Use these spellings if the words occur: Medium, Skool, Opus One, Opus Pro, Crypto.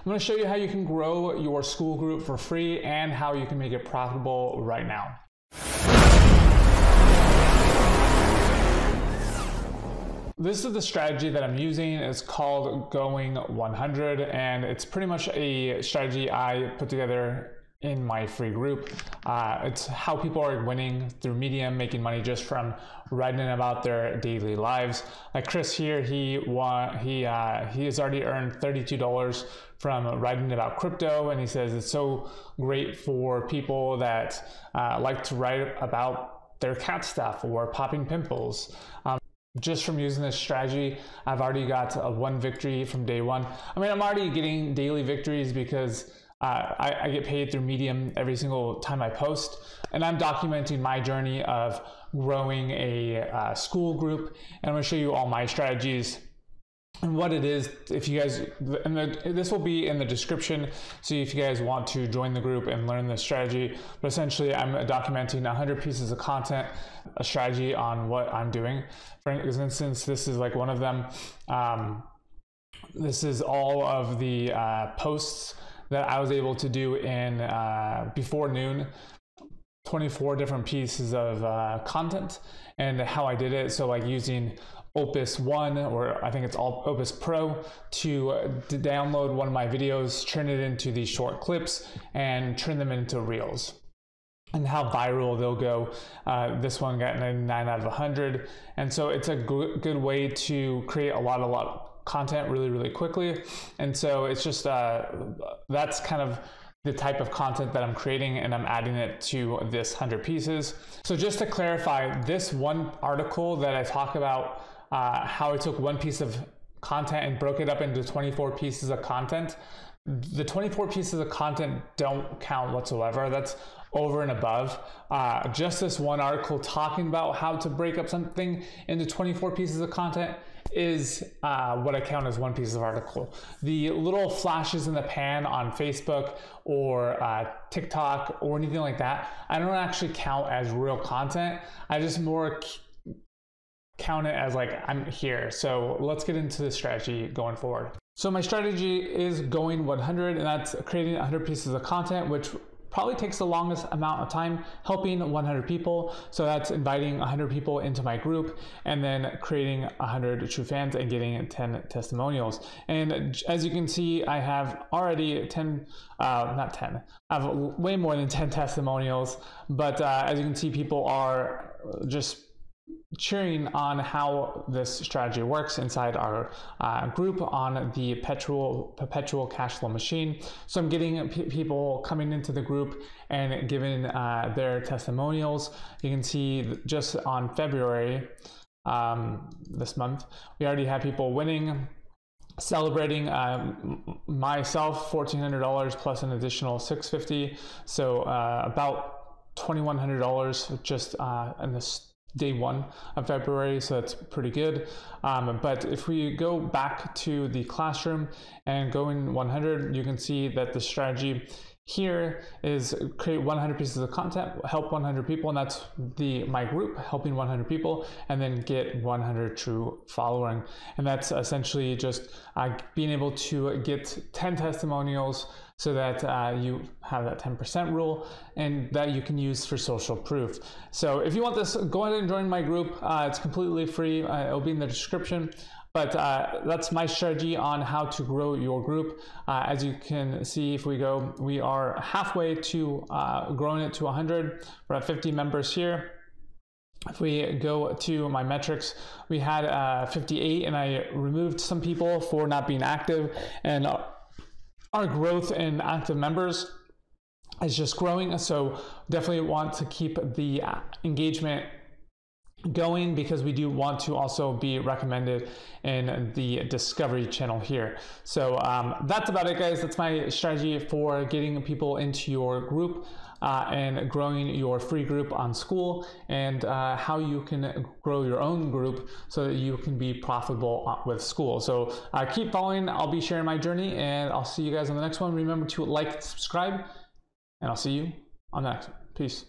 I'm going to show you how you can grow your school group for free and how you can make it profitable right now. This is the strategy that I'm using. It's called Going 100, and it's pretty much a strategy I put together in my free group. It's how people are winning through Medium, making money just from writing about their daily lives. Like Chris here, he has already earned $32 from writing about crypto, and he says it's so great for people that like to write about their cat stuff or popping pimples. Just from using this strategy, I've already got one victory from day one. I mean, I'm already getting daily victories because I get paid through Medium every single time I post, and I'm documenting my journey of growing a school group, and I'm going to show you all my strategies and what it is. If you guys, and this will be in the description, so if you guys want to join the group and learn this strategy. But essentially, I'm documenting 100 pieces of content, a strategy on what I'm doing. For instance, this is like one of them. This is all of the posts that I was able to do in before noon, 24 different pieces of content, and how I did it. So like using Opus One, or I think it's all Opus Pro, to download one of my videos, turn it into these short clips, and turn them into reels, and how viral they'll go. This one got 99 out of 100. And so it's a good way to create a lot of content really quickly. And so it's just that's kind of the type of content that I'm creating, and I'm adding it to this 100 pieces. So just to clarify, this one article that I talk about how I took one piece of content and broke it up into 24 pieces of content, the 24 pieces of content don't count whatsoever. That's over and above. Just this one article talking about how to break up something into 24 pieces of content is what I count as one piece of article. The little flashes in the pan on Facebook or TikTok or anything like that, I don't actually count as real content. I just more count it as like, I'm here. So let's get into the strategy going forward. So my strategy is Going 100, and that's creating 100 pieces of content, which probably takes the longest amount of time, helping 100 people. So that's inviting 100 people into my group, and then creating 100 true fans and getting 10 testimonials. And as you can see, I have already I have way more than 10 testimonials, but as you can see, people are just cheering on how this strategy works inside our group on the perpetual cash flow machine. So I'm getting people coming into the group and giving their testimonials. You can see just on February, this month, we already have people winning, celebrating myself $1,400 plus an additional $650. So about $2,100 just in this day one of February, so that's pretty good. But if we go back to the classroom and Going 100, you can see that the strategy here is create 100 pieces of content, help 100 people, and that's my group, helping 100 people, and then get 100 true following. And that's essentially just being able to get 10 testimonials, so that you have that 10% rule, and that you can use for social proof. So if you want this, go ahead and join my group. It's completely free. It'll be in the description. But that's my strategy on how to grow your group. As you can see, if we go, we are halfway to growing it to 100. We're at 50 members here. If we go to my metrics, we had 58, and I removed some people for not being active, and our growth in active members is just growing. So definitely want to keep the engagement going, because we do want to also be recommended in the Discovery channel here. So that's about it, guys. That's my strategy for getting people into your group and growing your free group on Skool, and how you can grow your own group so that you can be profitable with Skool. So keep following. I'll be sharing my journey, and I'll see you guys on the next one. Remember to like and subscribe, and I'll see you on the next one. Peace.